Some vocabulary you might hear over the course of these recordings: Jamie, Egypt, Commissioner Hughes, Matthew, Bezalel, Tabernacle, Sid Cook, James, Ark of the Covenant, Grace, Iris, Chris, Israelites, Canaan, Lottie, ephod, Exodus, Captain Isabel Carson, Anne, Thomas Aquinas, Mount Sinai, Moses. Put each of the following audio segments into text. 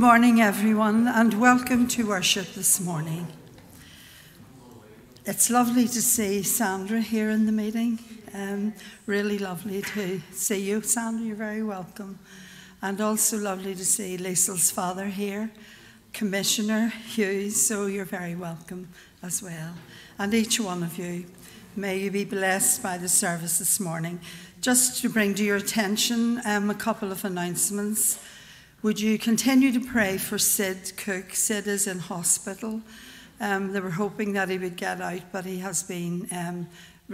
morning, everyone, and welcome to worship this morning. It's lovely to see Sandra here in the meeting. Really lovely to see you, Sandra. You're very welcome. And also lovely to see Liesl's father here, Commissioner Hughes, so you're very welcome as well. And each one of you, may you be blessed by the service this morning. Just to bring to your attention a couple of announcements. Would you continue to pray for Sid Cook? Sid is in hospital. They were hoping that he would get out, but he has been...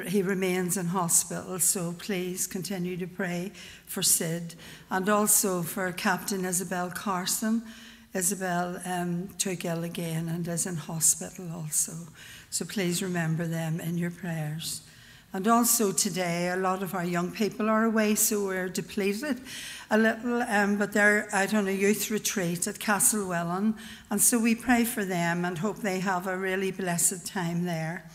He remains in hospital, so please continue to pray for Sid and also for Captain Isabel Carson. Isabel took ill again and is in hospital also, so please remember them in your prayers. And also today, a lot of our young people are away, so we're depleted a little, but they're out on a youth retreat at Castlewellan, and so we pray for them and hope they have a really blessed time there.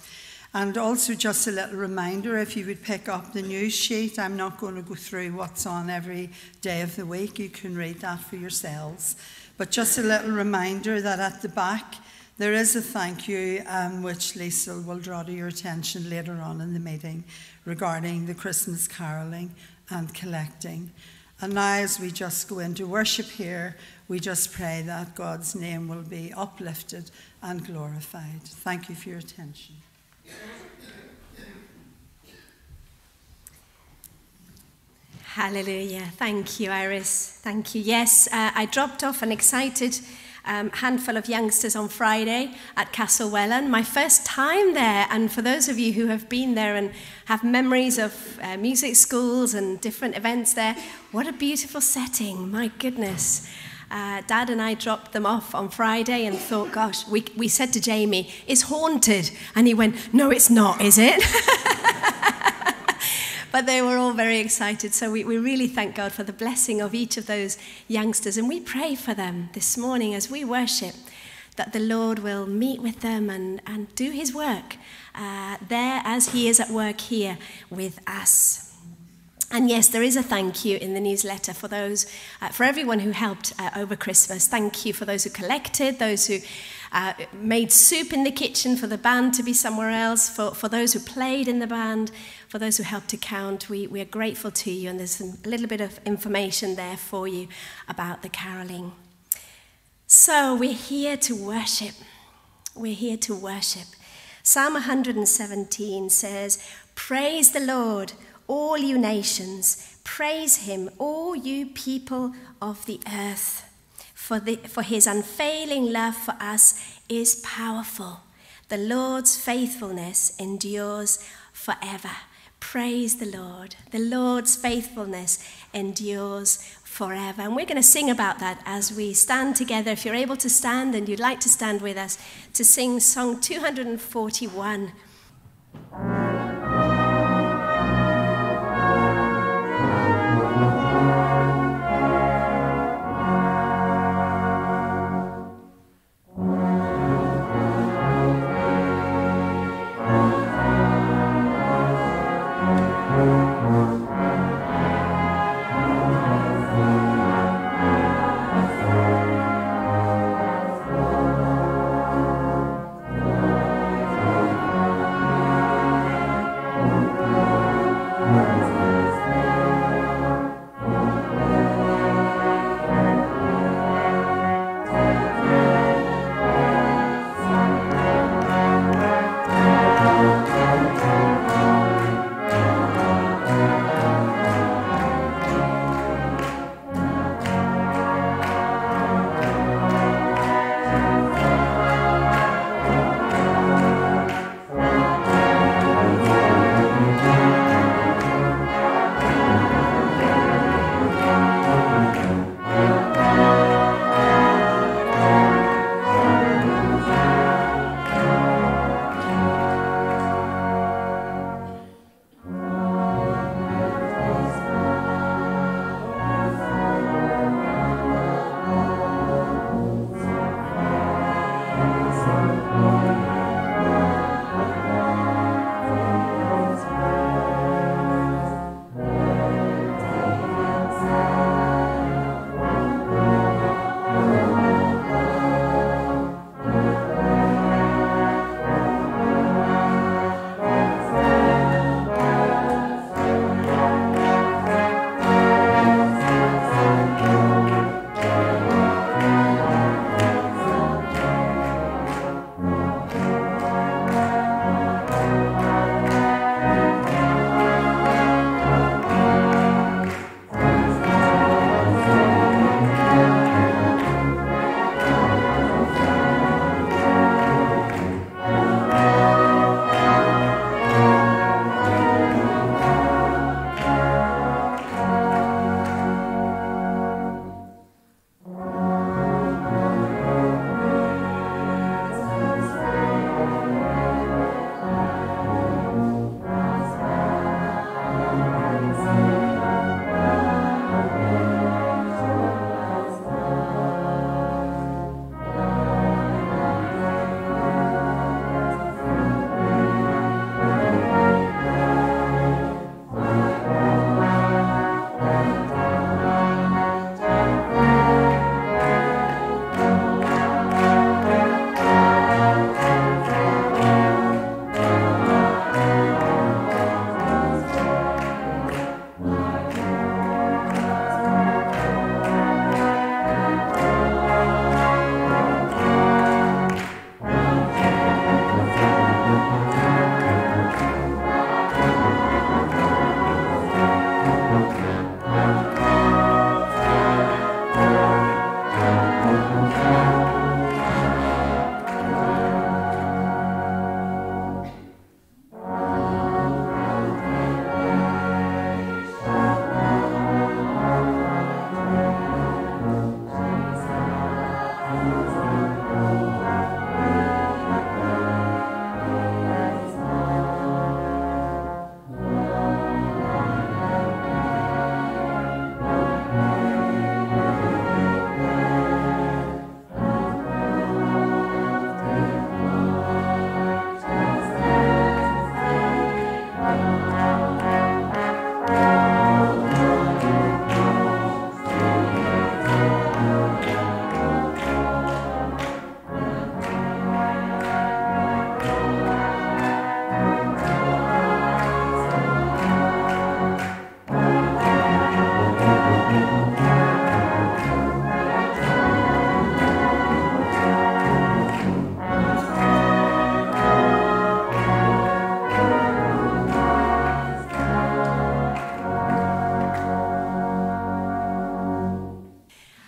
And also just a little reminder, if you would pick up the news sheet, I'm not going to go through what's on every day of the week. You can read that for yourselves. But just a little reminder that at the back, there is a thank you, which Liesl will draw to your attention later on in the meeting regarding the Christmas carolling and collecting. And now as we just go into worship here, we just pray that God's name will be uplifted and glorified. Thank you for your attention. Hallelujah. Thank you, Iris. Thank you. Yes, I dropped off an excited handful of youngsters on Friday at Castlewellan, my first time there. And for those of you who have been there and have memories of music schools and different events there, what a beautiful setting. My goodness. Dad and I dropped them off on Friday and thought, gosh, we said to Jamie, it's haunted. And he went, no, it's not, is it? But they were all very excited. So we really thank God for the blessing of each of those youngsters. And we pray for them this morning as we worship, that the Lord will meet with them and do his work there as he is at work here with us. And yes, there is a thank you in the newsletter for those, for everyone who helped over Christmas. Thank you for those who collected, those who made soup in the kitchen for the band to be somewhere else, for those who played in the band, for those who helped to count. We are grateful to you, and there's a little bit of information there for you about the carolling. So we're here to worship. We're here to worship. Psalm 117 says, "Praise the Lord, all you nations, praise him, all you people of the earth. For his unfailing love for us is powerful. The Lord's faithfulness endures forever." Praise the Lord. The Lord's faithfulness endures forever. And we're going to sing about that as we stand together. If you're able to stand and you'd like to stand with us to sing song 241.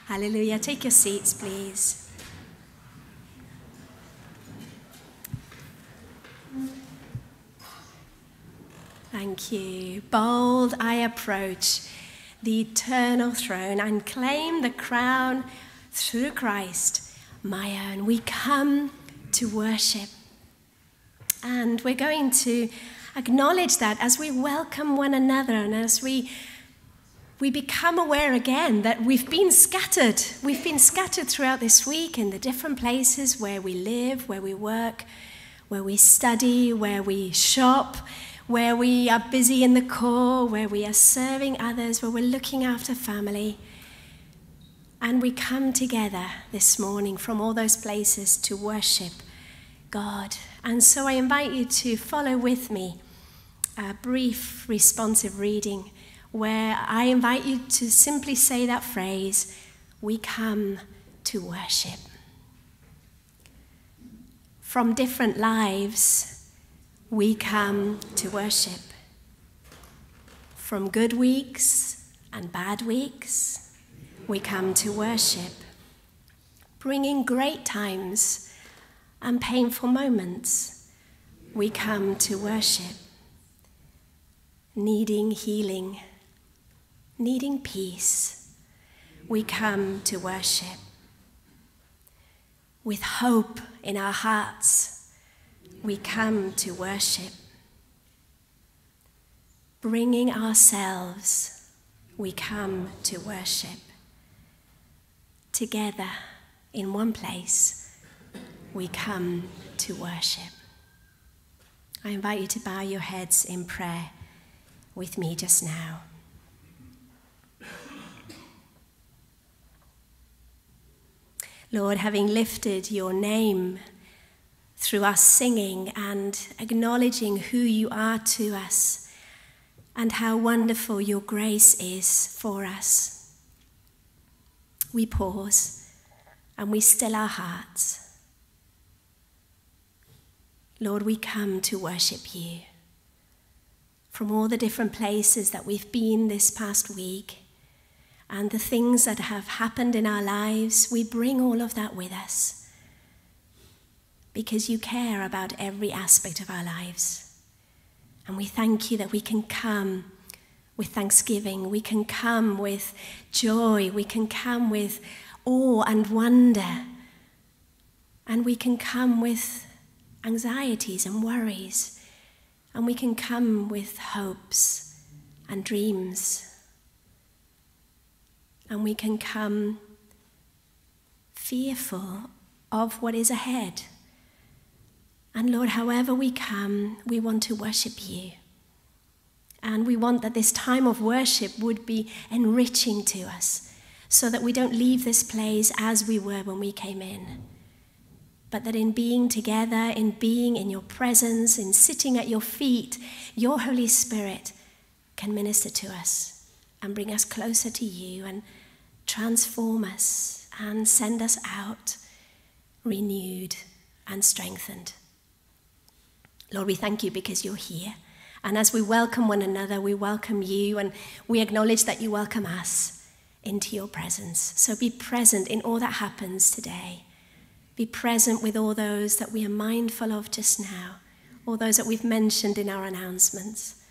Hallelujah. Take your seats, please. Thank you. Bold I approach the eternal throne and claim the crown through Christ, my own. We come to worship. And we're going to acknowledge that as we welcome one another and as we become aware again that we've been scattered. We've been scattered throughout this week in the different places where we live, where we work, where we study, where we shop, where we are busy in the core, where we are serving others, where we're looking after family. And we come together this morning from all those places to worship God. And so I invite you to follow with me a brief responsive reading where I invite you to simply say that phrase, we come to worship. From different lives, we come to worship. From good weeks and bad weeks, we come to worship, bringing great times and painful moments, we come to worship, needing healing, needing peace, we come to worship. With hope in our hearts, we come to worship. Bringing ourselves, we come to worship. Together, in one place, we come to worship. I invite you to bow your heads in prayer with me just now. Lord, having lifted your name through us singing and acknowledging who you are to us and how wonderful your grace is for us, we pause and we still our hearts. Lord, we come to worship you from all the different places that we've been this past week. And the things that have happened in our lives, we bring all of that with us because you care about every aspect of our lives. And we thank you that we can come with thanksgiving, we can come with joy, we can come with awe and wonder, and we can come with anxieties and worries, and we can come with hopes and dreams. And we can come fearful of what is ahead. And Lord, however we come, we want to worship you. And we want that this time of worship would be enriching to us so that we don't leave this place as we were when we came in. But that in being together, in being in your presence, in sitting at your feet, your Holy Spirit can minister to us and bring us closer to you and transform us and send us out renewed and strengthened. Lord, we thank you because you're here. And as we welcome one another, we welcome you and we acknowledge that you welcome us into your presence. So be present in all that happens today. Be present with all those that we are mindful of just now, all those that we've mentioned in our announcements.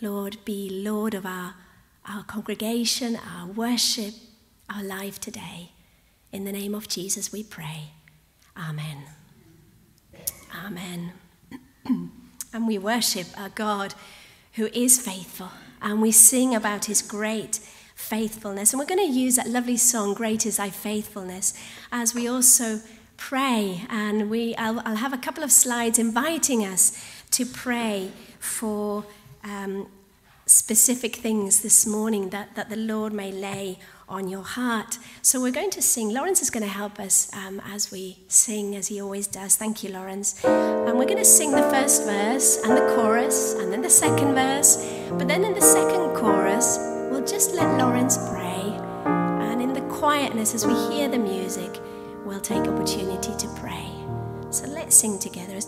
Lord, be Lord of our congregation, our worship, our life today. In the name of Jesus we pray. Amen. Amen. And we worship our God who is faithful, and we sing about his great faithfulness. And we're going to use that lovely song, Great is Thy Faithfulness, as we also pray. And I'll have a couple of slides inviting us to pray for specific things this morning that the Lord may lay on your heart. So we're going to sing. Lawrence is going to help us as we sing, as he always does. Thank you, Lawrence. And we're going to sing the first verse and the chorus and then the second verse. But then in the second chorus, we'll just let Lawrence pray. And in the quietness, as we hear the music, we'll take opportunity to pray. So let's sing together.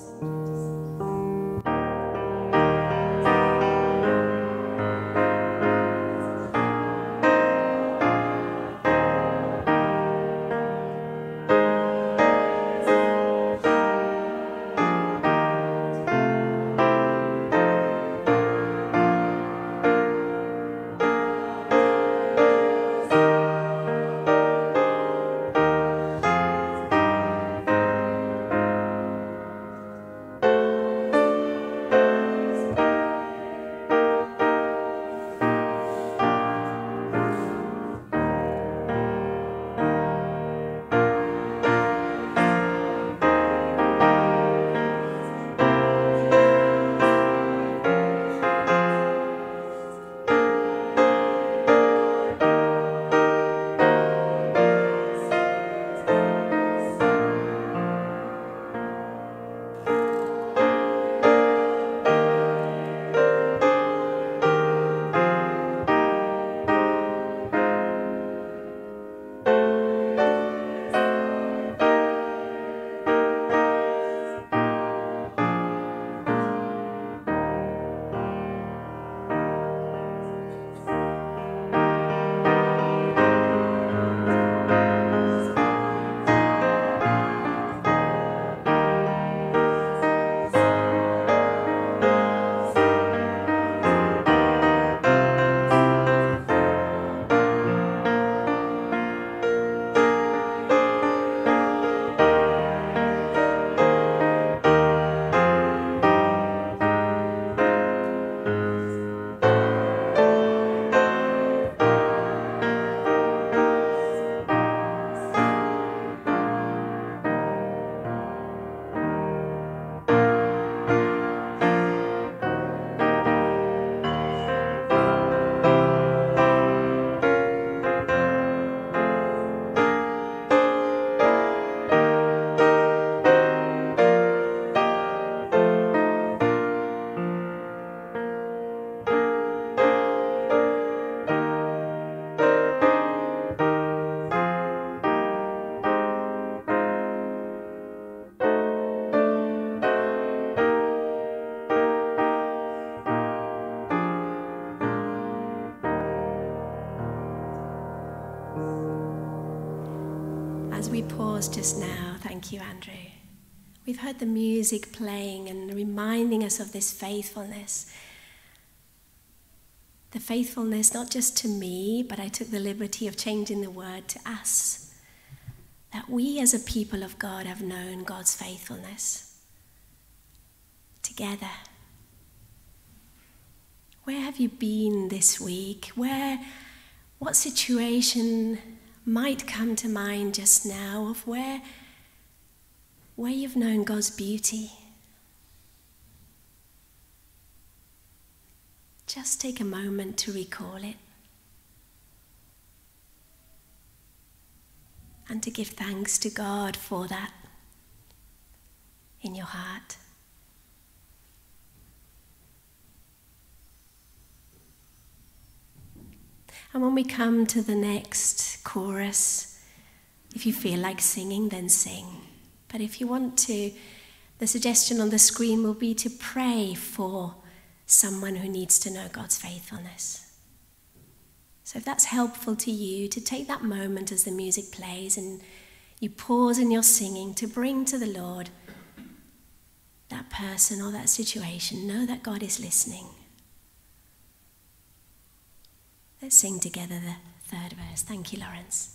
Just now, thank you, Andrew. We've heard the music playing and reminding us of this faithfulness. The faithfulness not just to me, but I took the liberty of changing the word to us. That we as a people of God have known God's faithfulness together. Where have you been this week? What situation might come to mind just now of where you've known God's beauty. Just take a moment to recall it and to give thanks to God for that in your heart. And when we come to the next chorus, if you feel like singing, then sing. But if you want to, the suggestion on the screen will be to pray for someone who needs to know God's faithfulness. So if that's helpful to you, to take that moment as the music plays and you pause in your singing to bring to the Lord that person or that situation. Know that God is listening. Let's sing together the third verse. Thank you, Lawrence.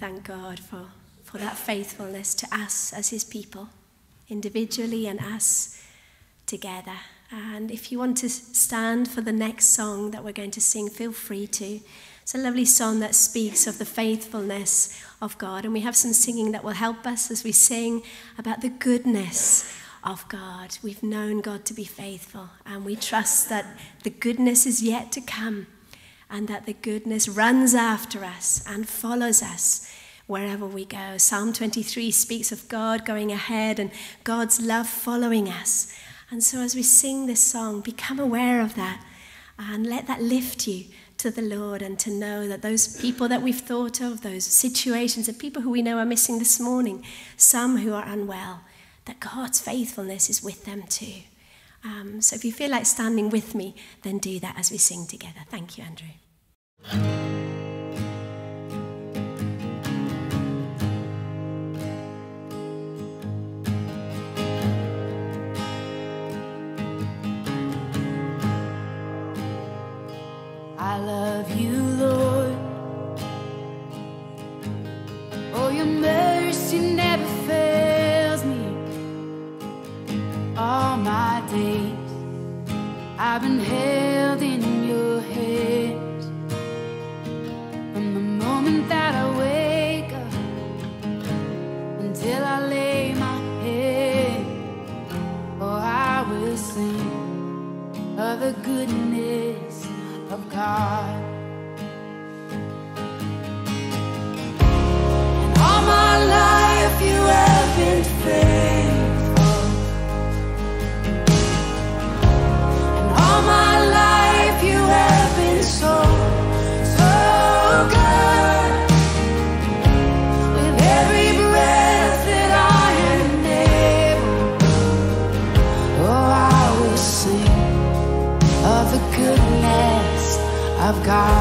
Thank God for that faithfulness to us as his people, individually and us together. And if you want to stand for the next song that we're going to sing, feel free to. It's a lovely song that speaks of the faithfulness of God. And we have some singing that will help us as we sing about the goodness of God. We've known God to be faithful, and we trust that the goodness is yet to come, and that the goodness runs after us and follows us wherever we go. Psalm 23 speaks of God going ahead and God's love following us. And so as we sing this song, become aware of that and let that lift you to the Lord, and to know that those people that we've thought of, those situations, the people who we know are missing this morning, some who are unwell, that God's faithfulness is with them too. So if you feel like standing with me, then do that as we sing together. Thank you, Andrew. I love you, Lord. Oh, your mercy never fails me. All my days I've been held in your hands. From the moment that I wake up until I lay my head, oh, I will sing of the goodness of God. And all my life you have been faithful. My life, you have been so good. I've got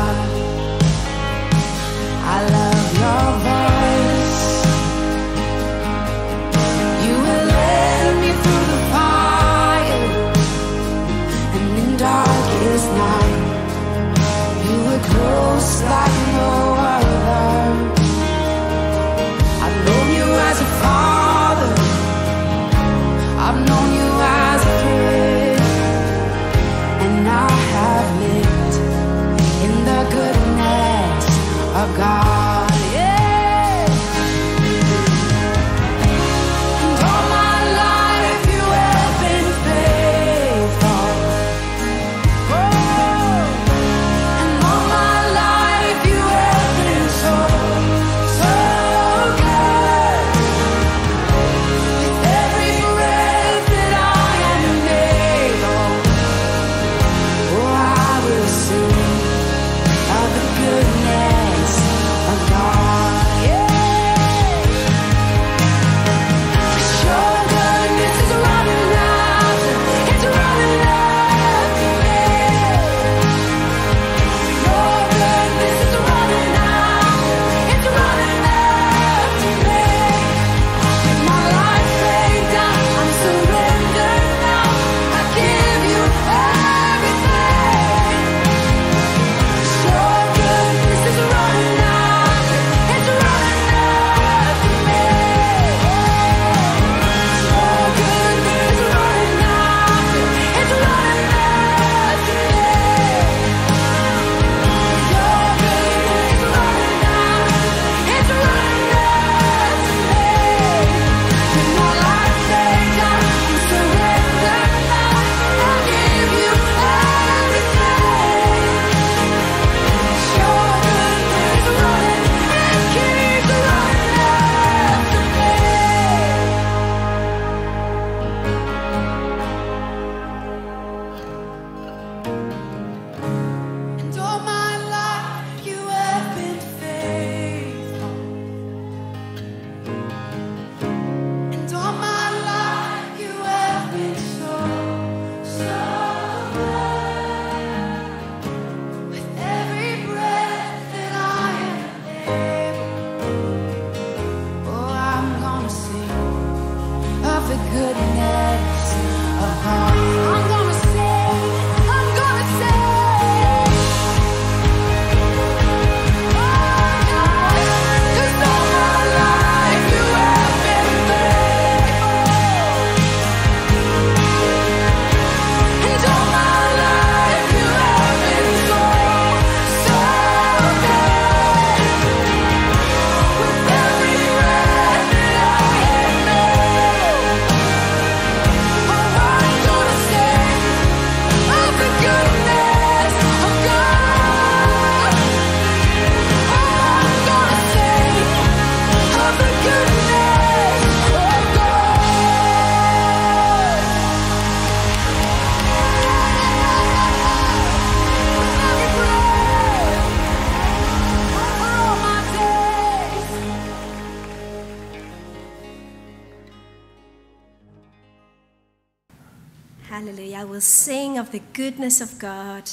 Sing of the goodness of God,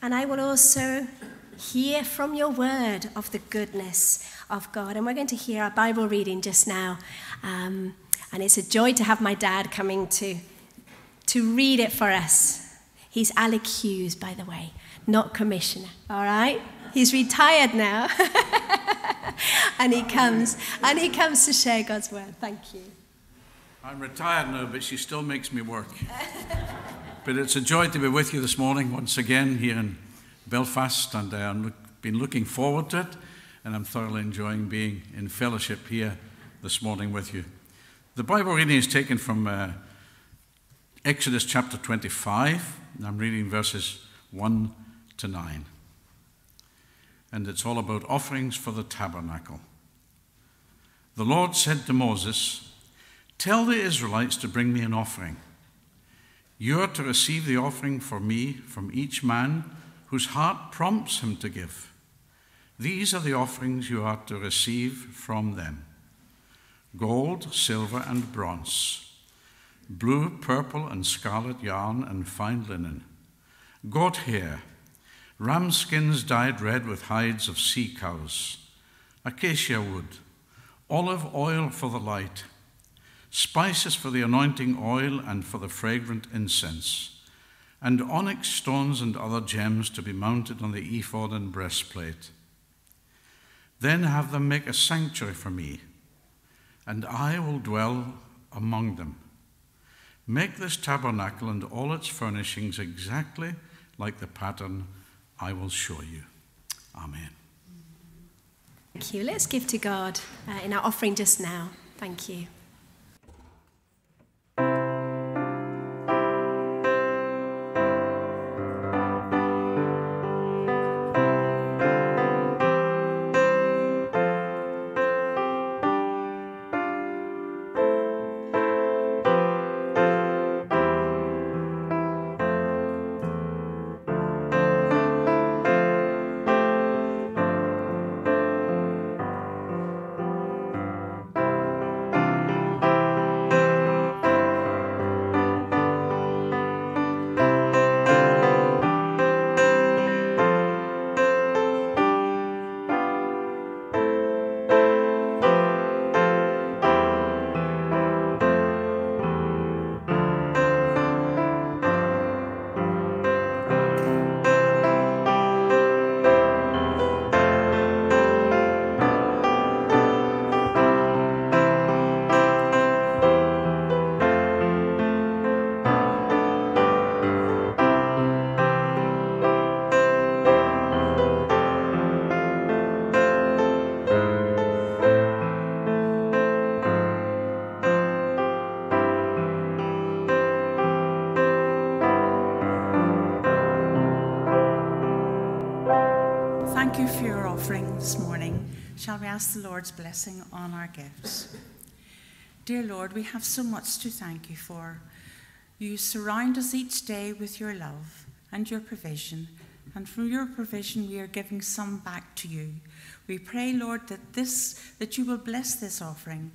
and I will also hear from your word of the goodness of God. And we're going to hear our Bible reading just now, and it's a joy to have my dad coming to read it for us. He's Alec Hughes, by the way, not Commissioner, all right? He's retired now, and he comes to share God's word. Thank you. I'm retired now, but she still makes me work. But it's a joy to be with you this morning once again here in Belfast, and I've been looking forward to it, and I'm thoroughly enjoying being in fellowship here this morning with you. The Bible reading is taken from Exodus chapter 25, and I'm reading verses 1 to 9. And it's all about offerings for the tabernacle. The Lord said to Moses, "Tell the Israelites to bring me an offering. You are to receive the offering for me from each man whose heart prompts him to give. These are the offerings you are to receive from them: gold, silver, and bronze, blue, purple, and scarlet yarn, and fine linen, goat hair, ram skins dyed red with hides of sea cows, acacia wood, olive oil for the light, spices for the anointing oil and for the fragrant incense, and onyx stones and other gems to be mounted on the ephod and breastplate. Then have them make a sanctuary for me, and I will dwell among them. Make this tabernacle and all its furnishings exactly like the pattern I will show you." Amen. Thank you. Let's give to God in our offering just now. Thank you. Shall we ask the Lord's blessing on our gifts? Dear Lord, we have so much to thank you for. You surround us each day with your love and your provision, and from your provision we are giving some back to you. We pray, Lord, that you will bless this offering,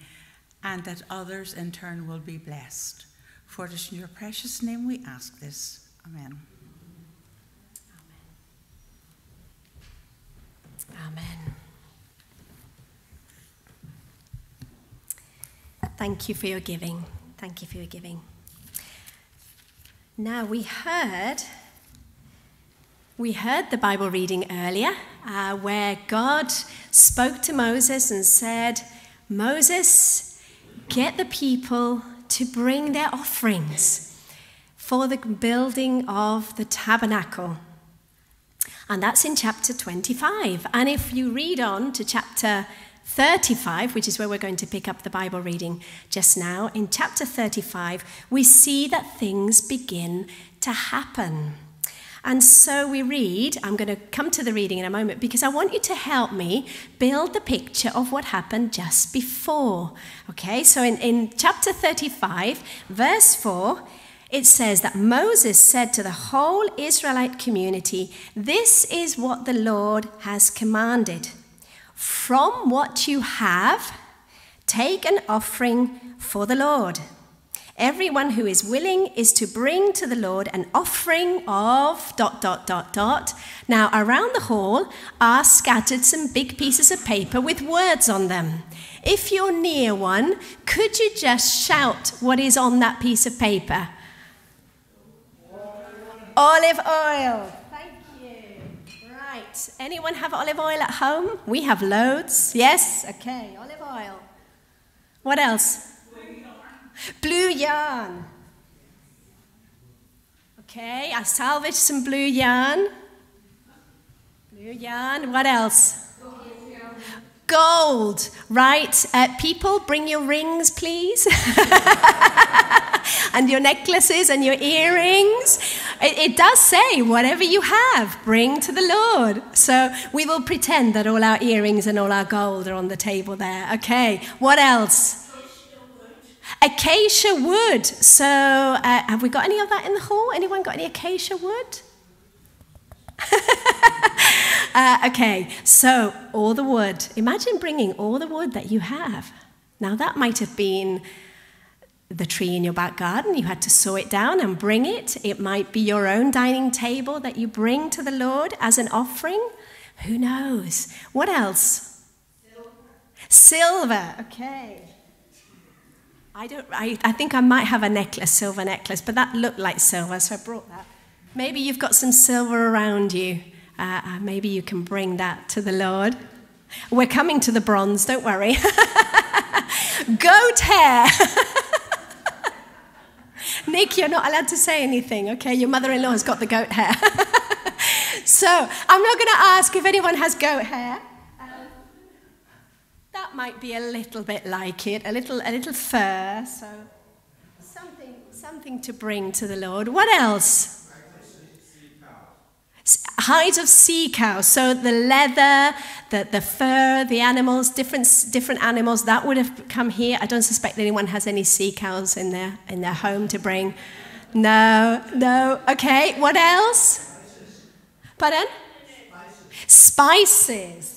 and that others in turn will be blessed. For it is in your precious name we ask this. Amen. Amen. Amen. Thank you for your giving. Thank you for your giving. Now, we heard the Bible reading earlier where God spoke to Moses and said, Moses, get the people to bring their offerings for the building of the tabernacle. And that's in chapter 25. And if you read on to chapter 35, which is where we're going to pick up the Bible reading just now, in chapter 35, we see that things begin to happen. And so we read, I'm going to come to the reading in a moment because I want you to help me build the picture of what happened just before. Okay, so in chapter 35, verse 4, it says that Moses said to the whole Israelite community, "This is what the Lord has commanded. From what you have, take an offering for the Lord. Everyone who is willing is to bring to the Lord an offering of ... Now, around the hall are scattered some big pieces of paper with words on them. If you're near one, could you just shout what is on that piece of paper? Olive oil. Thank you. Right. Anyone have olive oil at home? We have loads. Yes? Okay. Olive oil. What else? Blue yarn. Okay, I salvaged some blue yarn. Blue yarn, what else? Gold, right? People, bring your rings, please. And your necklaces and your earrings. It does say, whatever you have, bring to the Lord. So we will pretend that all our earrings and all our gold are on the table there. Okay, what else? Acacia wood. So have we got any of that in the hall? Anyone got any acacia wood? Okay, so all the wood. Imagine bringing all the wood that you have. Now that might have been the tree in your back garden. You had to saw it down and bring it. It might be your own dining table that you bring to the Lord as an offering. Who knows? What else? Silver. Okay. I think I might have a necklace, silver necklace, but that looked like silver, so I brought that. Maybe you've got some silver around you. Maybe you can bring that to the Lord. We're coming to the bronze, don't worry. Goat hair. Nick, you're not allowed to say anything, okay? Your mother-in-law has got the goat hair. So I'm not going to ask if anyone has goat hair. That might be a little bit like it, a little fur, so something to bring to the Lord. What else? Hides of sea cows. So the leather, the fur, the animals, different animals that would have come here. I don't suspect anyone has any sea cows in their home to bring. No. Okay. What else? Pardon? Spices.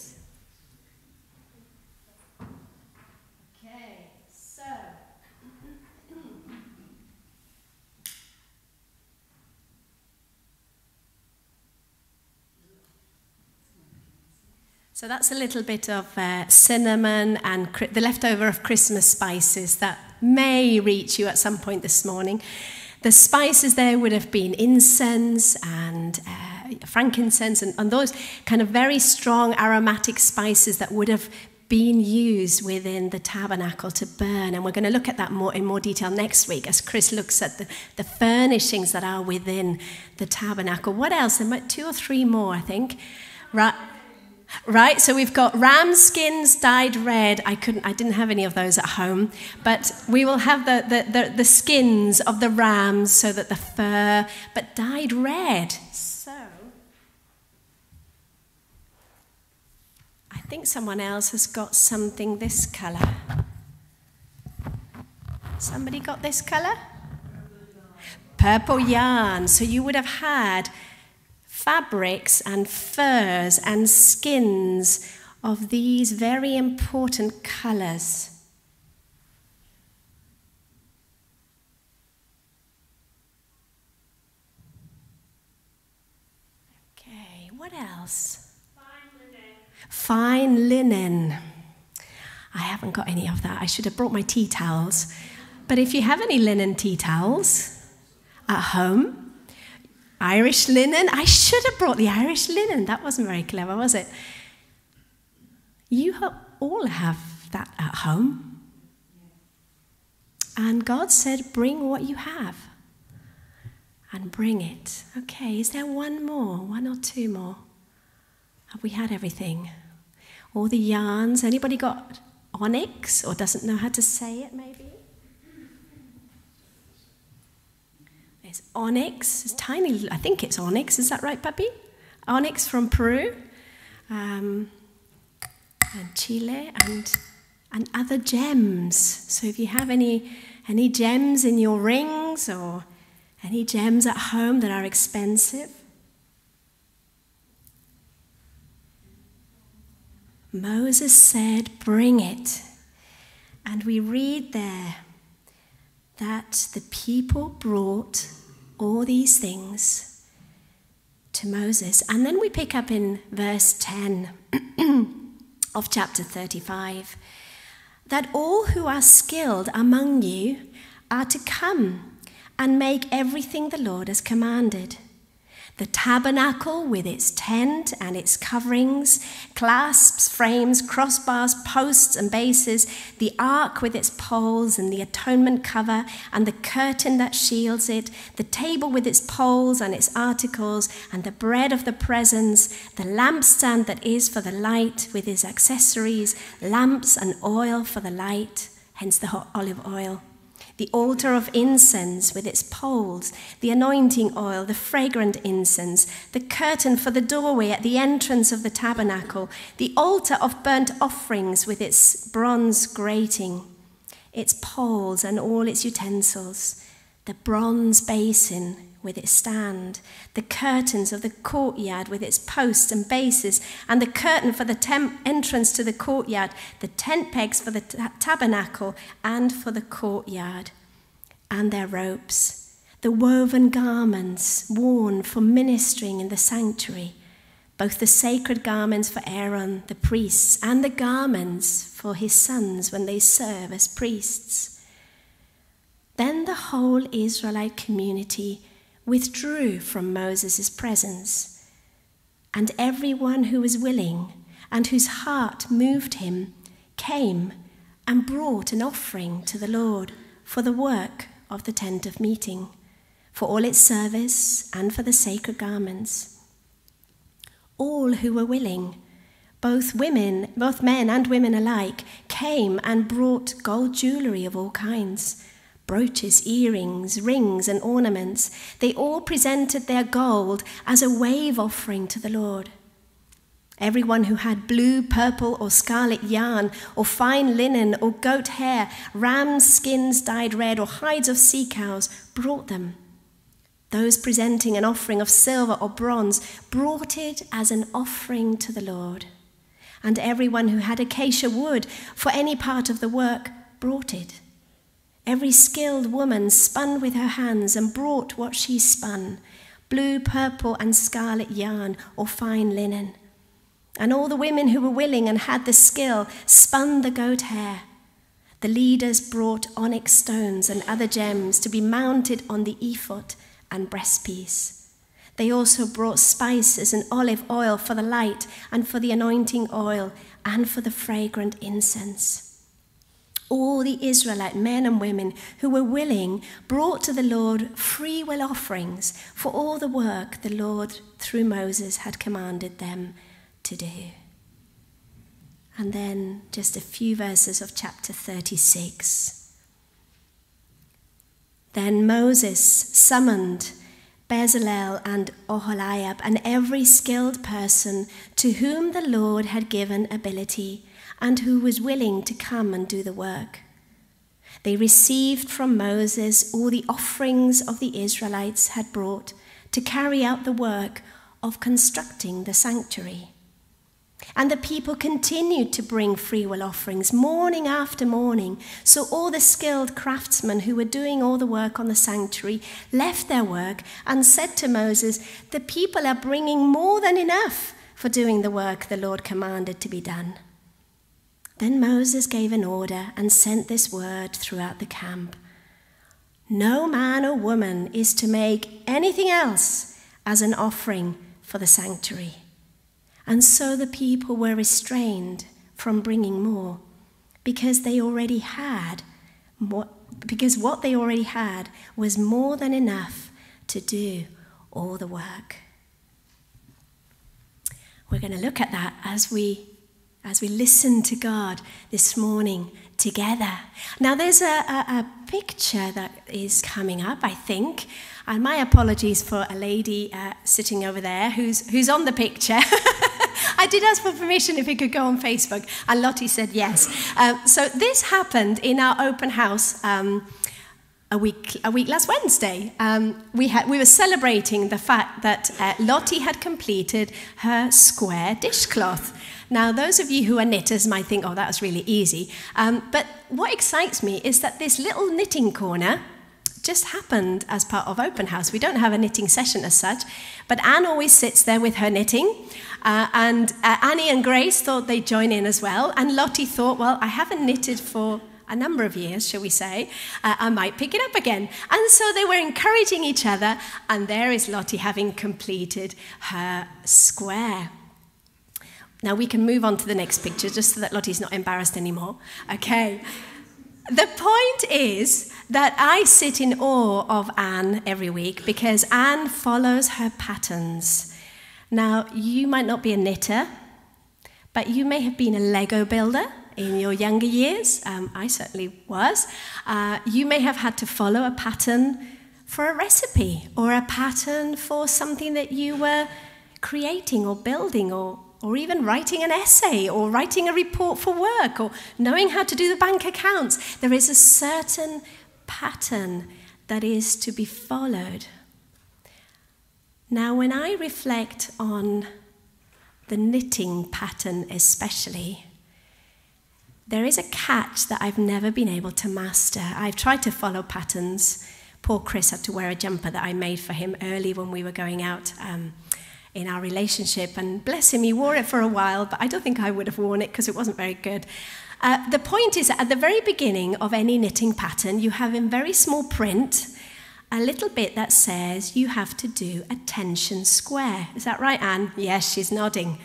So that's a little bit of cinnamon and the leftover of Christmas spices that may reach you at some point this morning. The spices there would have been incense and frankincense and those kind of very strong aromatic spices that would have been used within the tabernacle to burn. And we're going to look at that in more detail next week as Chris looks at the furnishings that are within the tabernacle. What else? There might 2 or 3 more, I think. Right. Right, so we've got ram skins dyed red. I didn't have any of those at home, but we will have the skins of the rams so that the fur, but dyed red. So I think someone else has got something this colour. Somebody got this colour? Purple yarn. So you would have had fabrics and furs and skins of these very important colours. Okay, what else? Fine linen. I haven't got any of that. I should have brought my tea towels. But if you have any linen tea towels at home, Irish linen, I should have brought the Irish linen. That wasn't very clever, was it? You all have that at home. And God said, bring what you have. And bring it. Okay, is there one more? One or two more? Have we had everything? All the yarns. Anybody got onyx or doesn't know how to say it, maybe? There's onyx. It's tiny. I think it's onyx. Is that right, puppy? Onyx from Peru. And Chile and other gems. So if you have any gems in your rings or any gems at home that are expensive? Moses said, bring it. And we read there that the people brought all these things to Moses. And then we pick up in verse 10 of chapter 35, that all who are skilled among you are to come and make everything the Lord has commanded. The tabernacle with its tent and its coverings, clasps, frames, crossbars, posts and bases, the ark with its poles and the atonement cover and the curtain that shields it, the table with its poles and its articles and the bread of the presence, the lampstand that is for the light with its accessories, lamps and oil for the light, hence the hot olive oil. The altar of incense with its poles, the anointing oil, the fragrant incense, the curtain for the doorway at the entrance of the tabernacle, the altar of burnt offerings with its bronze grating, its poles and all its utensils, the bronze basin with its stand, the curtains of the courtyard with its posts and bases, and the curtain for the entrance to the courtyard, the tent pegs for the tabernacle and for the courtyard, and their ropes, the woven garments worn for ministering in the sanctuary, both the sacred garments for Aaron, the priests, and the garments for his sons when they serve as priests. Then the whole Israelite community withdrew from Moses' presence, and everyone who was willing and whose heart moved him came and brought an offering to the Lord for the work of the tent of meeting, for all its service and for the sacred garments. All who were willing, both men and women alike, came and brought gold jewelry of all kinds, brooches, earrings, rings, and ornaments. They all presented their gold as a wave offering to the Lord. Everyone who had blue, purple, or scarlet yarn, or fine linen, or goat hair, ram's skins dyed red, or hides of sea cows, brought them. Those presenting an offering of silver or bronze brought it as an offering to the Lord. And everyone who had acacia wood for any part of the work brought it. Every skilled woman spun with her hands and brought what she spun, blue, purple, and scarlet yarn or fine linen. And all the women who were willing and had the skill spun the goat hair. The leaders brought onyx stones and other gems to be mounted on the ephod and breastpiece. They also brought spices and olive oil for the light and for the anointing oil and for the fragrant incense. All the Israelite men and women who were willing brought to the Lord free will offerings for all the work the Lord through Moses had commanded them to do. And then just a few verses of chapter 36. Then Moses summoned Bezalel and Oholiab and every skilled person to whom the Lord had given ability and who was willing to come and do the work. They received from Moses all the offerings of the Israelites had brought to carry out the work of constructing the sanctuary. And the people continued to bring freewill offerings morning after morning, so all the skilled craftsmen who were doing all the work on the sanctuary left their work and said to Moses, "The people are bringing more than enough for doing the work the Lord commanded to be done." Then Moses gave an order and sent this word throughout the camp. No man or woman is to make anything else as an offering for the sanctuary. And so the people were restrained from bringing more, because what they already had was more than enough to do all the work. We're going to look at that as we listen to God this morning together. Now there's a picture that is coming up, I think. And my apologies for a lady sitting over there who's on the picture. I did ask for permission if it could go on Facebook, and Lottie said yes. So this happened in our open house a week last Wednesday. We were celebrating the fact that Lottie had completed her square dishcloth. Now, those of you who are knitters might think, oh, that was really easy. But what excites me is that this little knitting corner just happened as part of open house. We don't have a knitting session as such, but Anne always sits there with her knitting. Annie and Grace thought they'd join in as well. And Lottie thought, well, I haven't knitted for a number of years, shall we say, I might pick it up again. And so they were encouraging each other, and there is Lottie having completed her square. Now we can move on to the next picture, just so that Lottie's not embarrassed anymore. Okay. The point is that I sit in awe of Anne every week because Anne follows her patterns. Now, you might not be a knitter, but you may have been a Lego builder in your younger years. I certainly was. You may have had to follow a pattern for a recipe or a pattern for something that you were creating or building, or even writing an essay or writing a report for work or knowing how to do the bank accounts. There is a certain pattern that is to be followed. Now, when I reflect on the knitting pattern especially, there is a catch that I've never been able to master. I've tried to follow patterns. Poor Chris had to wear a jumper that I made for him early when we were going out in our relationship, and bless him, he wore it for a while, but I don't think I would have worn it because it wasn't very good. The point is that at the very beginning of any knitting pattern, you have in very small print a little bit that says you have to do a tension square. Is that right, Anne? Yes, she's nodding.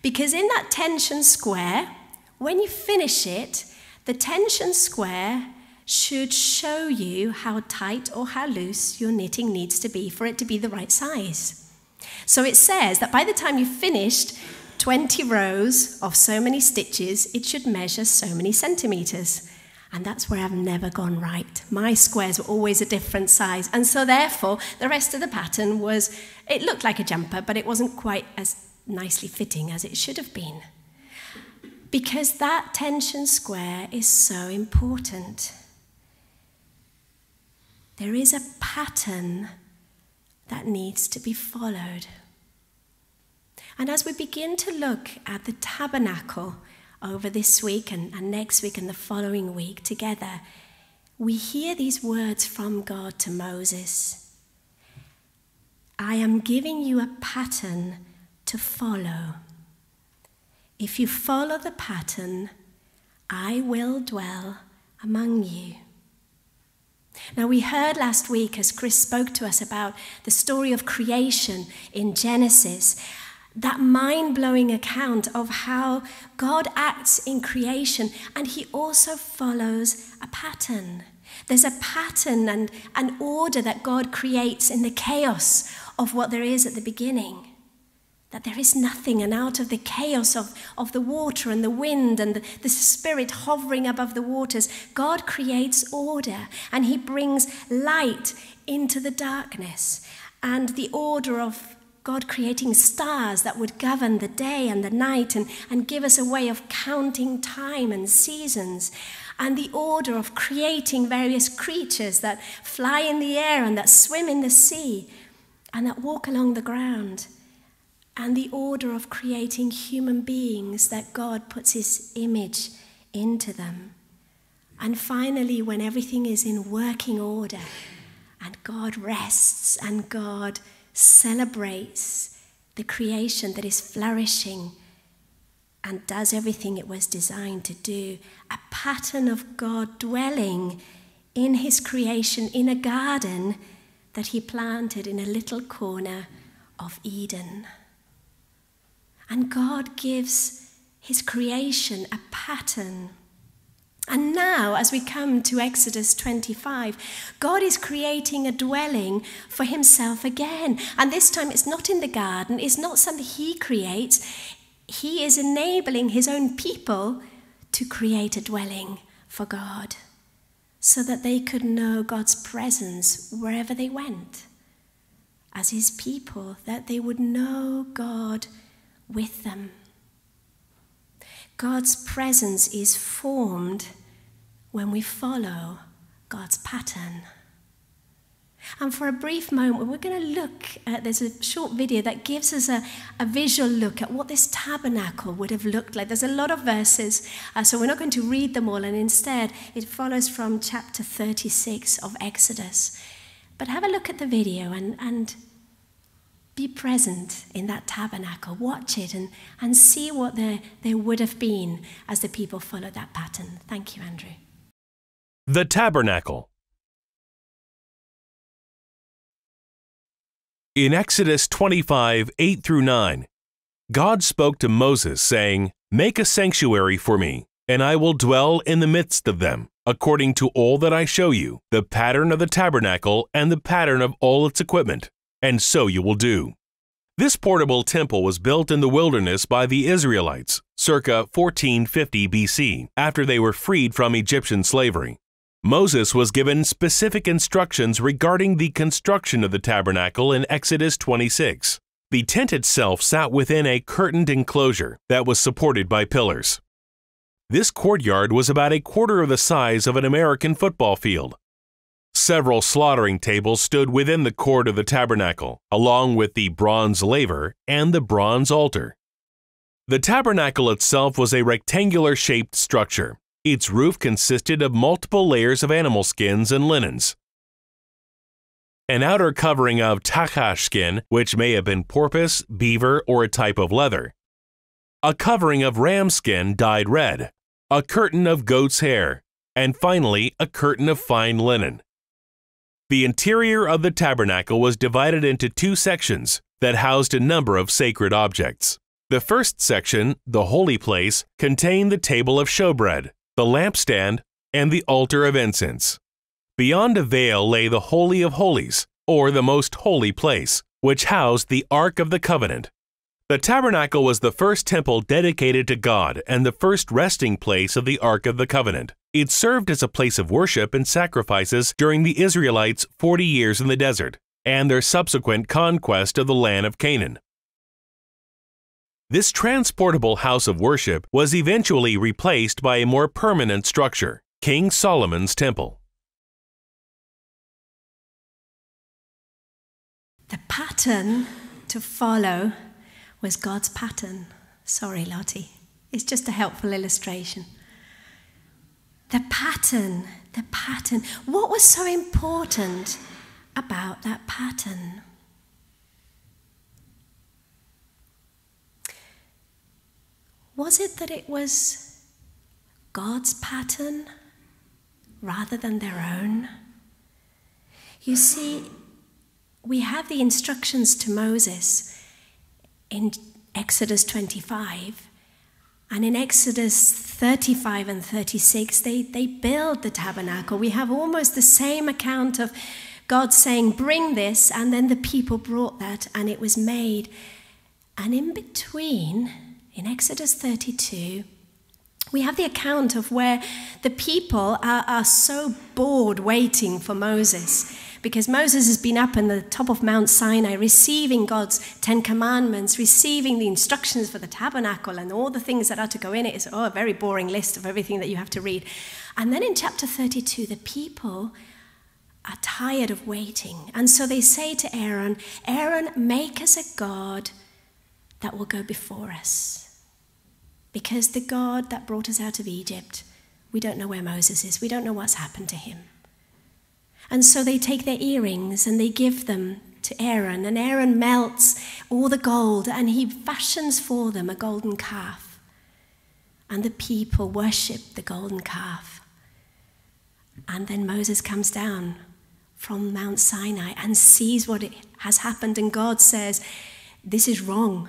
Because in that tension square, when you finish it, the tension square should show you how tight or how loose your knitting needs to be for it to be the right size. So it says that by the time you've finished 20 rows of so many stitches, it should measure so many centimeters. And that's where I've never gone right. My squares were always a different size. And so therefore, the rest of the pattern was, it looked like a jumper, but it wasn't quite as nicely fitting as it should have been. Because that tension square is so important. There is a pattern that needs to be followed. And as we begin to look at the tabernacle over this week and next week and the following week together, we hear these words from God to Moses. I am giving you a pattern to follow. If you follow the pattern, I will dwell among you. Now, we heard last week as Chris spoke to us about the story of creation in Genesis, that mind-blowing account of how God acts in creation, and he also follows a pattern. There's a pattern and an order that God creates in the chaos of what there is at the beginning. That there is nothing, and out of the chaos of the water and the wind and the spirit hovering above the waters, God creates order, and he brings light into the darkness. And the order of God creating stars that would govern the day and the night and give us a way of counting time and seasons. And the order of creating various creatures that fly in the air and that swim in the sea and that walk along the ground. And the order of creating human beings that God puts his image into them. And finally, when everything is in working order and God rests and God celebrates the creation that is flourishing, and does everything it was designed to do. A pattern of God dwelling in his creation in a garden that he planted in a little corner of Eden. And God gives his creation a pattern. And now, as we come to Exodus 25, God is creating a dwelling for himself again. And this time it's not in the garden, it's not something he creates. He is enabling his own people to create a dwelling for God, so that they could know God's presence wherever they went. As his people, that they would know God with them. God's presence is formed when we follow God's pattern. And for a brief moment, we're going to look at, there's a short video that gives us a visual look at what this tabernacle would have looked like. There's a lot of verses, so we're not going to read them all, and instead it follows from chapter 36 of Exodus. But have a look at the video and be present in that tabernacle. Watch it and see what there would have been as the people followed that pattern. Thank you, Andrew. The tabernacle. In Exodus 25, 8 through 9, God spoke to Moses, saying, "Make a sanctuary for me, and I will dwell in the midst of them, according to all that I show you, the pattern of the tabernacle and the pattern of all its equipment, and so you will do." This portable temple was built in the wilderness by the Israelites, circa 1450 BC, after they were freed from Egyptian slavery. Moses was given specific instructions regarding the construction of the tabernacle in Exodus 26. The tent itself sat within a curtained enclosure that was supported by pillars. This courtyard was about a quarter of the size of an American football field. Several slaughtering tables stood within the court of the tabernacle, along with the bronze laver and the bronze altar. The tabernacle itself was a rectangular-shaped structure. Its roof consisted of multiple layers of animal skins and linens. An outer covering of tachash skin, which may have been porpoise, beaver, or a type of leather. A covering of ram skin dyed red. A curtain of goat's hair. And finally, a curtain of fine linen. The interior of the tabernacle was divided into two sections that housed a number of sacred objects. The first section, the holy place, contained the table of showbread, the lampstand, and the altar of incense. Beyond a veil lay the Holy of Holies, or the most holy place, which housed the Ark of the Covenant. The tabernacle was the first temple dedicated to God and the first resting place of the Ark of the Covenant. It served as a place of worship and sacrifices during the Israelites' 40 years in the desert and their subsequent conquest of the land of Canaan. This transportable house of worship was eventually replaced by a more permanent structure, King Solomon's Temple. The pattern to follow was God's pattern. Sorry, Lottie. It's just a helpful illustration. The pattern. What was so important about that pattern? Was it that it was God's pattern rather than their own? You see, we have the instructions to Moses in Exodus 25, and in Exodus 35 and 36, they build the tabernacle. We have almost the same account of God saying, "Bring this," and then the people brought that, and it was made. And in between, in Exodus 32, we have the account of where the people are so bored waiting for Moses, because Moses has been up on the top of Mount Sinai receiving God's 10 commandments, receiving the instructions for the tabernacle and all the things that are to go in it. It's a very boring list of everything that you have to read. And then in chapter 32, the people are tired of waiting. And so they say to Aaron, "Aaron, make us a God that will go before us, because the God that brought us out of Egypt, we don't know where Moses is. We don't know what's happened to him." And so they take their earrings and they give them to Aaron, and Aaron melts all the gold and he fashions for them a golden calf. and the people worship the golden calf. And then Moses comes down from Mount Sinai and sees what has happened, and God says, this is wrong.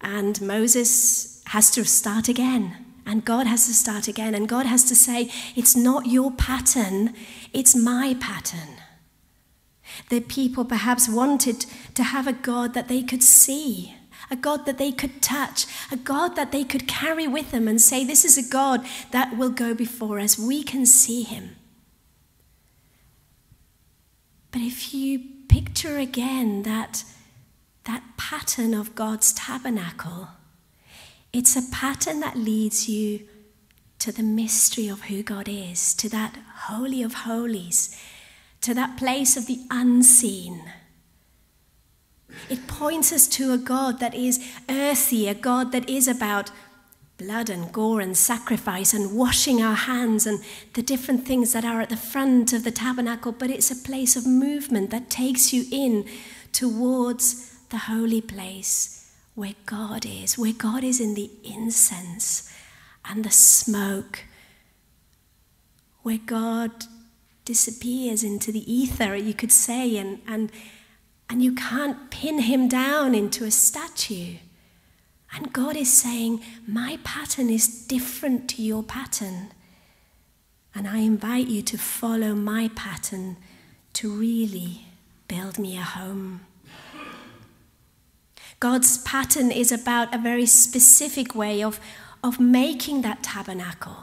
And Moses has to start again, and God has to start again, and God has to say, it's not your pattern, it's my pattern. The people perhaps wanted to have a God that they could see, a God that they could touch, a God that they could carry with them and say, this is a God that will go before us. We can see him. But if you picture again that pattern of God's tabernacle, it's a pattern that leads you to the mystery of who God is, to that holy of holies, to that place of the unseen. It points us to a God that is earthy, a God that is about blood and gore and sacrifice and washing our hands and the different things that are at the front of the tabernacle, but it's a place of movement that takes you in towards the holy place where God is in the incense and the smoke, where God disappears into the ether, you could say, and you can't pin him down into a statue. And God is saying, my pattern is different to your pattern. And I invite you to follow my pattern to really build me a home. God's pattern is about a very specific way of making that tabernacle.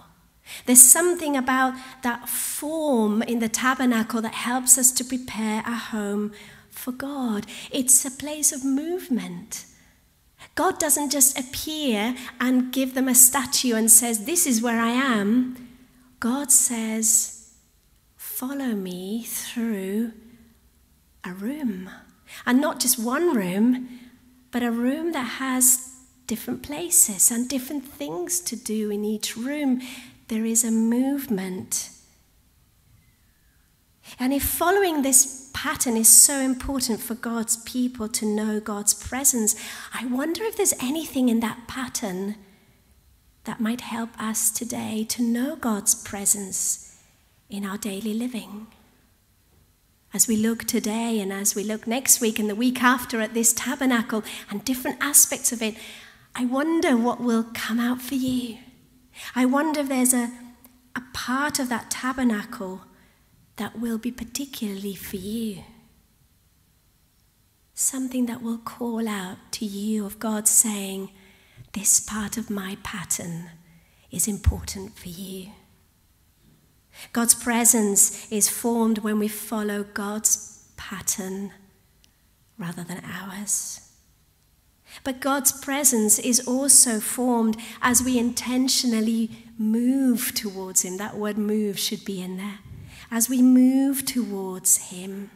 There's something about that form in the tabernacle that helps us to prepare our home for God. It's a place of movement. God doesn't just appear and give them a statue and says, this is where I am. God says, follow me through a room. And not just one room, but a room that has different places and different things to do in each room. There is a movement. And if following this pattern is so important for God's people to know God's presence, I wonder if there's anything in that pattern that might help us today to know God's presence in our daily living. As we look today and as we look next week and the week after at this tabernacle and different aspects of it, I wonder what will come out for you. I wonder if there's a part of that tabernacle that will be particularly for you. Something that will call out to you of God saying, this part of my pattern is important for you. God's presence is formed when we follow God's pattern rather than ours. But God's presence is also formed as we intentionally move towards him. That word move should be in there. As we move towards him.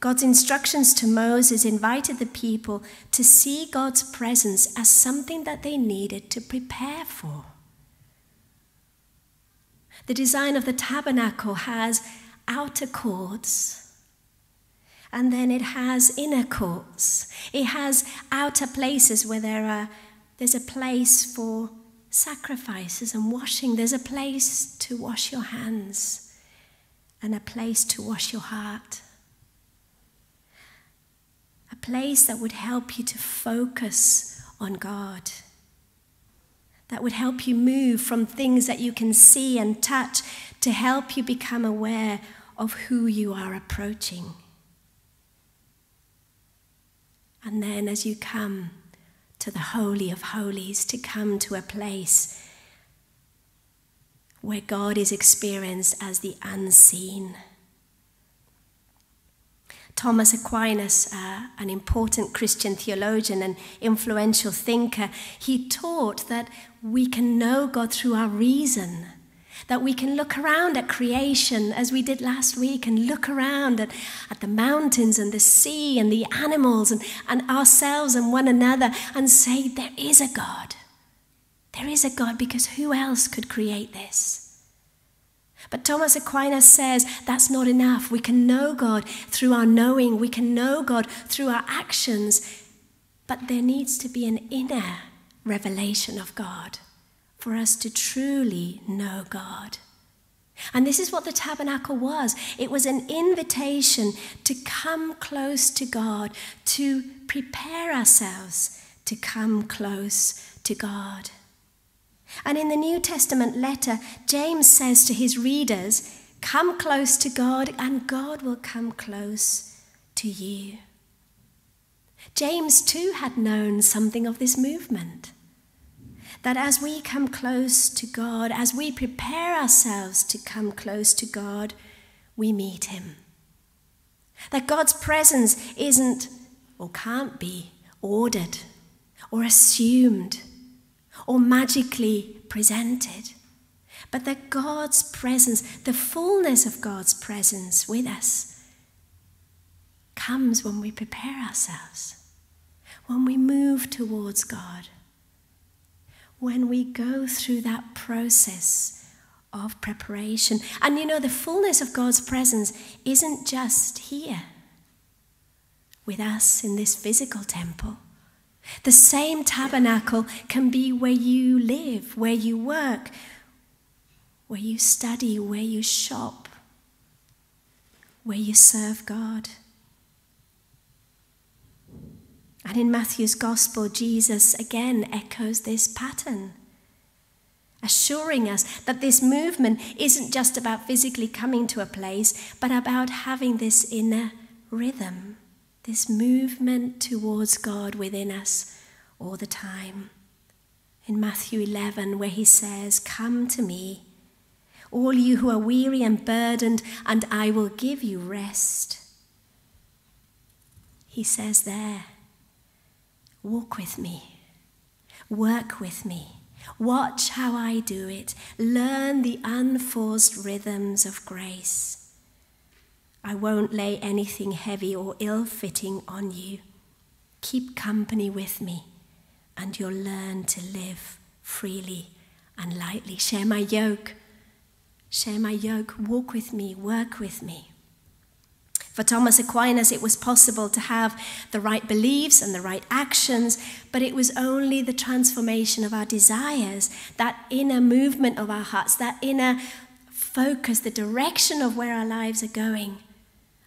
God's instructions to Moses invited the people to see God's presence as something that they needed to prepare for. The design of the tabernacle has outer courts. And then it has inner courts. It has outer places where there's a place for sacrifices and washing. There's a place to wash your hands and a place to wash your heart. A place that would help you to focus on God. That would help you move from things that you can see and touch to help you become aware of who you are approaching. And then as you come to the Holy of Holies, to come to a place where God is experienced as the unseen. Thomas Aquinas, an important Christian theologian and influential thinker, he taught that we can know God through our reason, that we can look around at creation as we did last week and look around at the mountains and the sea and the animals and ourselves and one another and say, there is a God. There is a God because who else could create this? But Thomas Aquinas says that's not enough. We can know God through our knowing. We can know God through our actions. But there needs to be an inner revelation of God, for us to truly know God. And this is what the tabernacle was. It was an invitation to come close to God, to prepare ourselves to come close to God. And in the New Testament letter, James says to his readers, come close to God and God will come close to you. James too had known something of this movement, that as we come close to God, as we prepare ourselves to come close to God, we meet him. That God's presence isn't or can't be ordered or assumed or magically presented, but that God's presence, the fullness of God's presence with us, comes when we prepare ourselves, when we move towards God, when we go through that process of preparation. And you know, the fullness of God's presence isn't just here with us in this physical temple. The same tabernacle can be where you live, where you work, where you study, where you shop, where you serve God. And in Matthew's gospel, Jesus again echoes this pattern, assuring us that this movement isn't just about physically coming to a place, but about having this inner rhythm, this movement towards God within us all the time. In Matthew 11, where he says, "Come to me, all you who are weary and burdened, and I will give you rest." He says there, walk with me, work with me, watch how I do it, learn the unforced rhythms of grace. I won't lay anything heavy or ill-fitting on you. Keep company with me and you'll learn to live freely and lightly. Share my yoke, walk with me, work with me. For Thomas Aquinas, it was possible to have the right beliefs and the right actions, but it was only the transformation of our desires, that inner movement of our hearts, that inner focus, the direction of where our lives are going,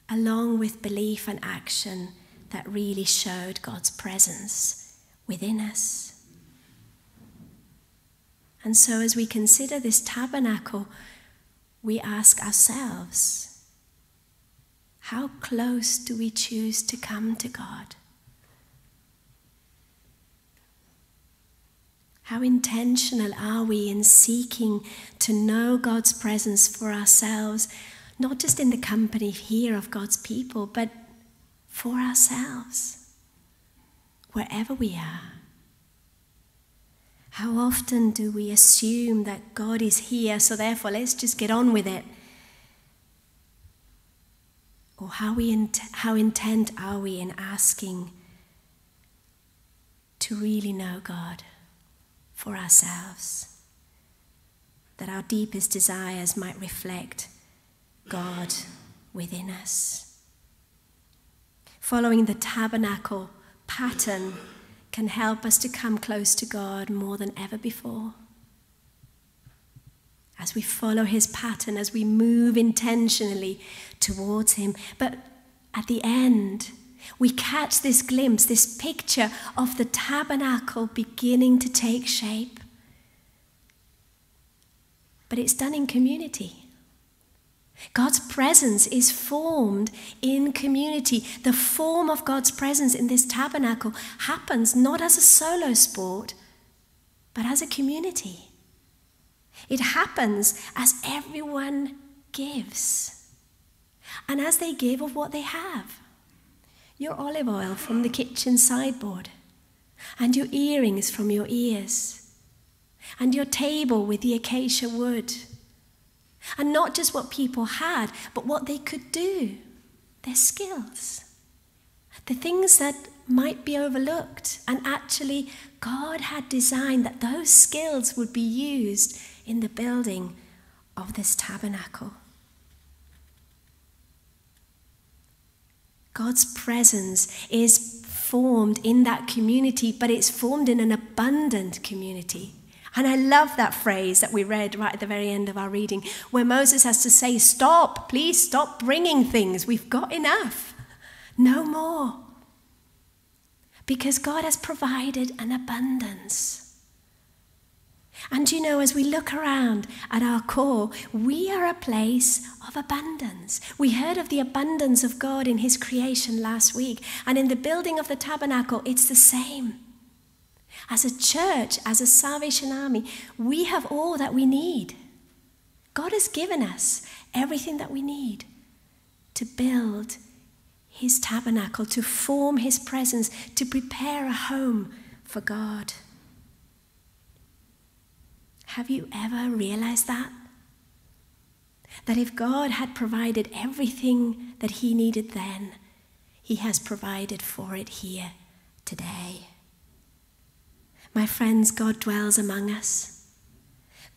along with belief and action, that really showed God's presence within us. And so as we consider this tabernacle, we ask ourselves, how close do we choose to come to God? How intentional are we in seeking to know God's presence for ourselves, not just in the company here of God's people, but for ourselves, wherever we are? How often do we assume that God is here, so therefore let's just get on with it? Or how intent are we in asking to really know God for ourselves? That our deepest desires might reflect God within us. Following the tabernacle pattern can help us to come close to God more than ever before. As we follow his pattern, as we move intentionally towards him. But at the end, we catch this glimpse, this picture of the tabernacle beginning to take shape. But it's done in community. God's presence is formed in community. The form of God's presence in this tabernacle happens not as a solo sport, but as a community. It happens as everyone gives, and as they give of what they have. Your olive oil from the kitchen sideboard, and your earrings from your ears, and your table with the acacia wood. And not just what people had, but what they could do, their skills, the things that might be overlooked, and actually God had designed that those skills would be used in the building of this tabernacle. God's presence is formed in that community, but it's formed in an abundant community. And I love that phrase that we read right at the very end of our reading, where Moses has to say, stop, please stop bringing things. We've got enough. No more. Because God has provided an abundance. And you know, as we look around at our core, we are a place of abundance. We heard of the abundance of God in his creation last week. And in the building of the tabernacle, it's the same. As a church, as a Salvation Army, we have all that we need. God has given us everything that we need to build his tabernacle, to form his presence, to prepare a home for God. Have you ever realized that? That if God had provided everything that he needed then, he has provided for it here today. My friends, God dwells among us.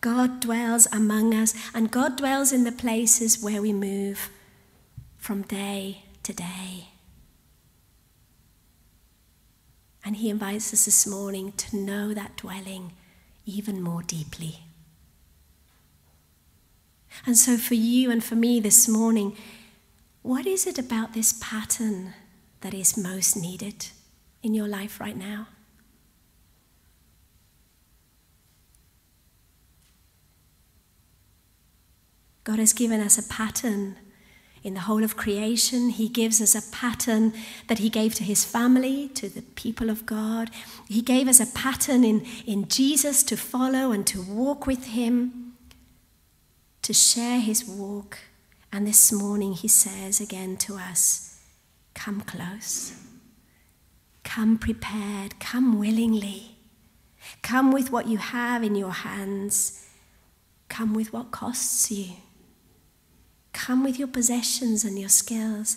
God dwells among us, and God dwells in the places where we move from day to day. And he invites us this morning to know that dwelling even more deeply. And so for you and for me this morning, what is it about this pattern that is most needed in your life right now? God has given us a pattern in the whole of creation. He gives us a pattern that he gave to his family, to the people of God. He gave us a pattern in Jesus to follow and to walk with him, to share his walk. And this morning he says again to us, come close, come prepared, come willingly, come with what you have in your hands, come with what costs you. Come with your possessions and your skills.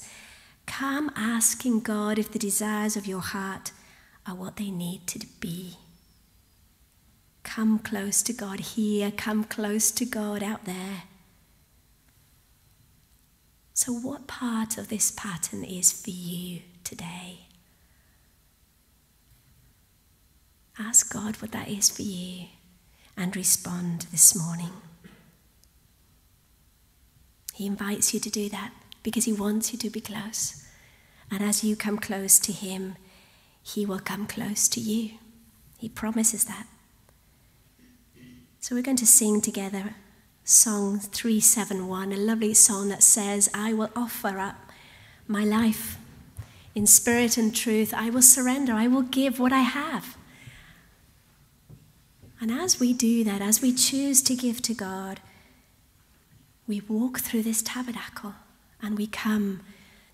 Come asking God if the desires of your heart are what they need to be. Come close to God here. Come close to God out there. So what part of this pattern is for you today? Ask God what that is for you and respond this morning. He invites you to do that because he wants you to be close. And as you come close to him, he will come close to you. He promises that. So we're going to sing together song 371, a lovely song that says, I will offer up my life. In spirit and truth, I will surrender. I will give what I have. And as we do that, as we choose to give to God, we walk through this tabernacle and we come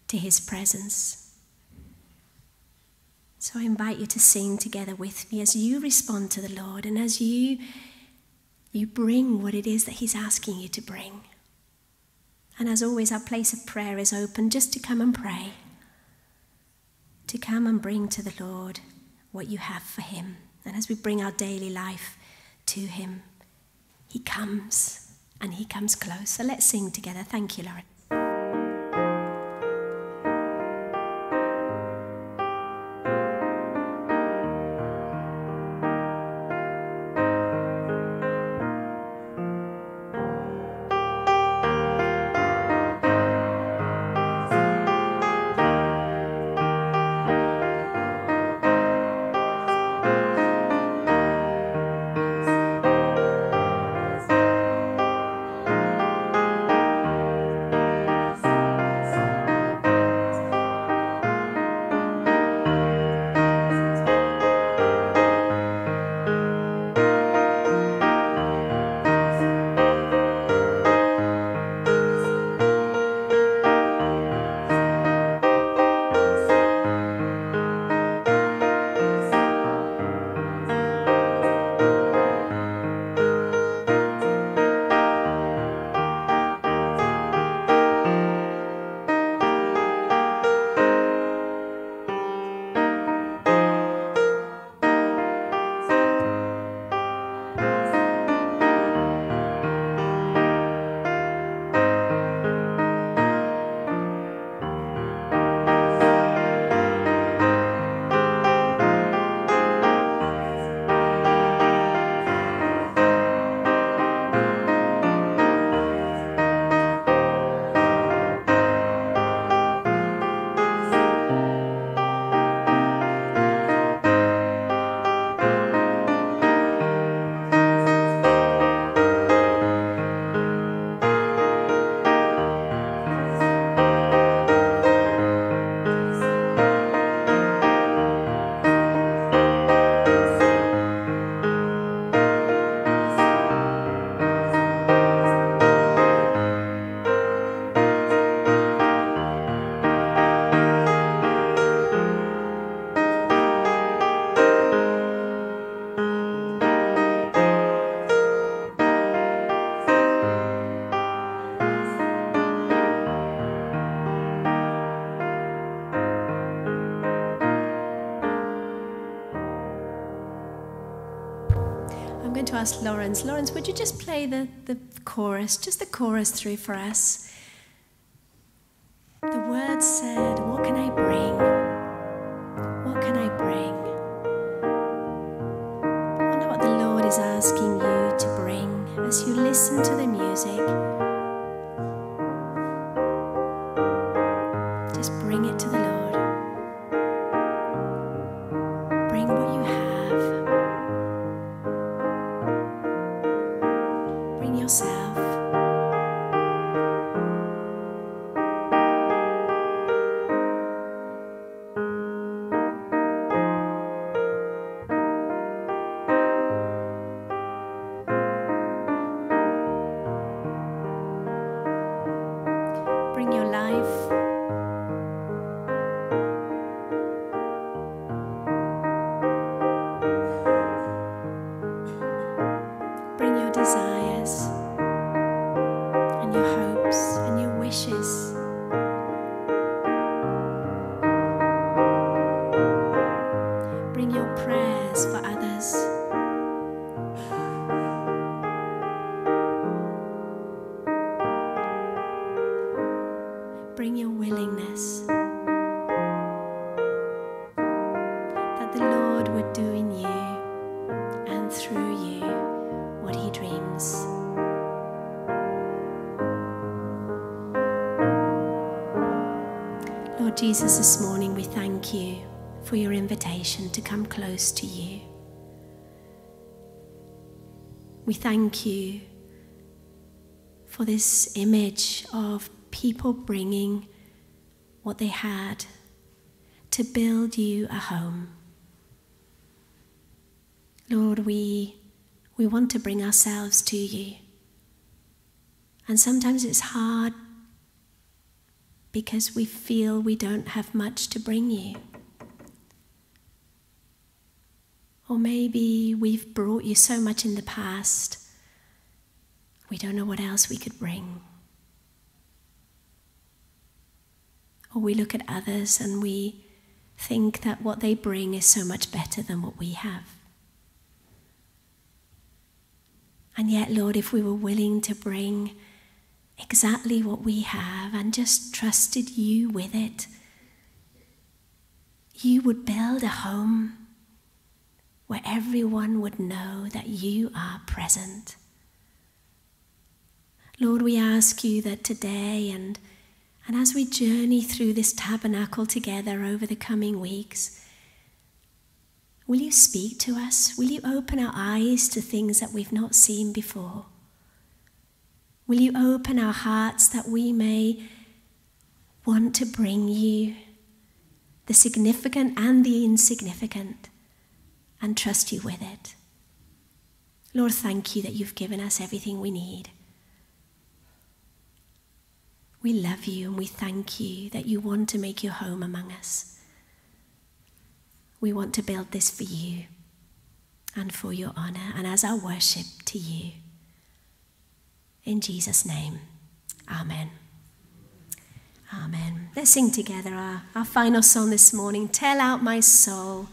to his presence. So I invite you to sing together with me as you respond to the Lord and as you bring what it is that he's asking you to bring. And as always, our place of prayer is open just to come and pray, to come and bring to the Lord what you have for him. And as we bring our daily life to him, he comes. And he comes close. So let's sing together. Thank you, Lawrence. asked Lawrence, would you just play the chorus, just the chorus through for us? The word said, what can I bring? What can I bring? I wonder what the Lord is asking you to bring as you listen to the music. Jesus, this morning we thank you for your invitation to come close to you. We thank you for this image of people bringing what they had to build you a home. Lord, we want to bring ourselves to you. And sometimes it's hard because we feel we don't have much to bring you. Or maybe we've brought you so much in the past, we don't know what else we could bring. Or we look at others and we think that what they bring is so much better than what we have. And yet, Lord, if we were willing to bring exactly what we have and just trusted you with it, you would build a home where everyone would know that you are present. Lord, we ask you that today and as we journey through this tabernacle together over the coming weeks, will you speak to us? Will you open our eyes to things that we've not seen before? Will you open our hearts that we may want to bring you the significant and the insignificant and trust you with it? Lord, thank you that you've given us everything we need. We love you and we thank you that you want to make your home among us. We want to build this for you and for your honor and as our worship to you. In Jesus' name, amen. Amen. Let's sing together our final song this morning, Tell Out My Soul.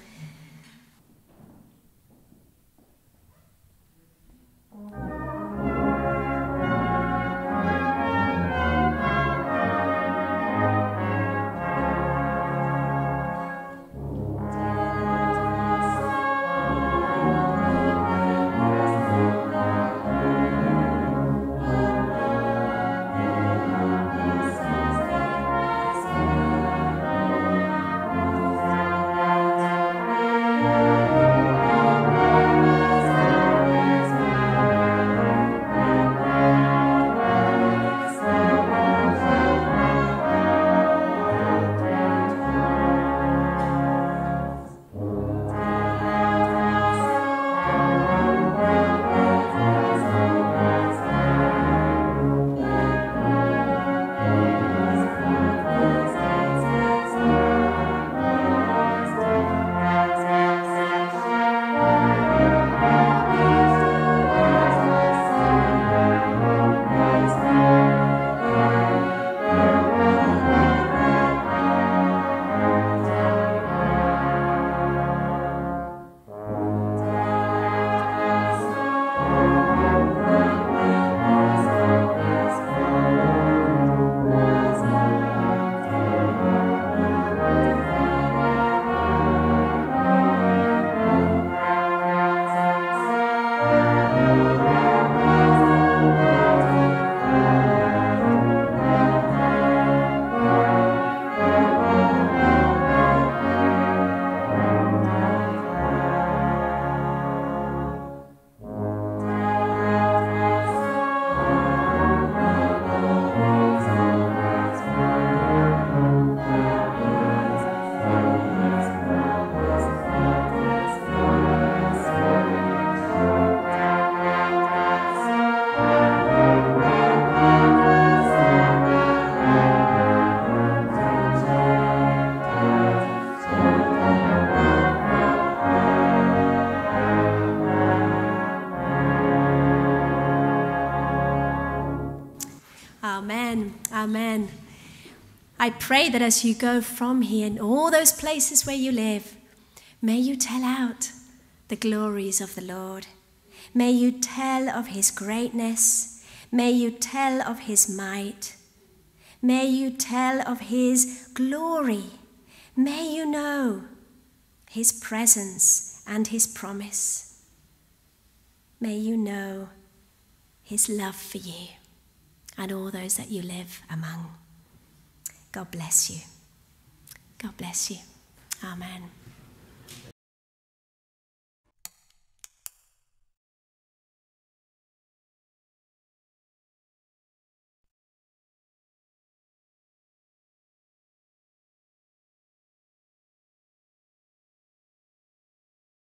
Amen. Amen. I pray that as you go from here and all those places where you live, may you tell out the glories of the Lord. May you tell of his greatness. May you tell of his might. May you tell of his glory. May you know his presence and his promise. May you know his love for you and all those that you live among. God bless you. God bless you. Amen.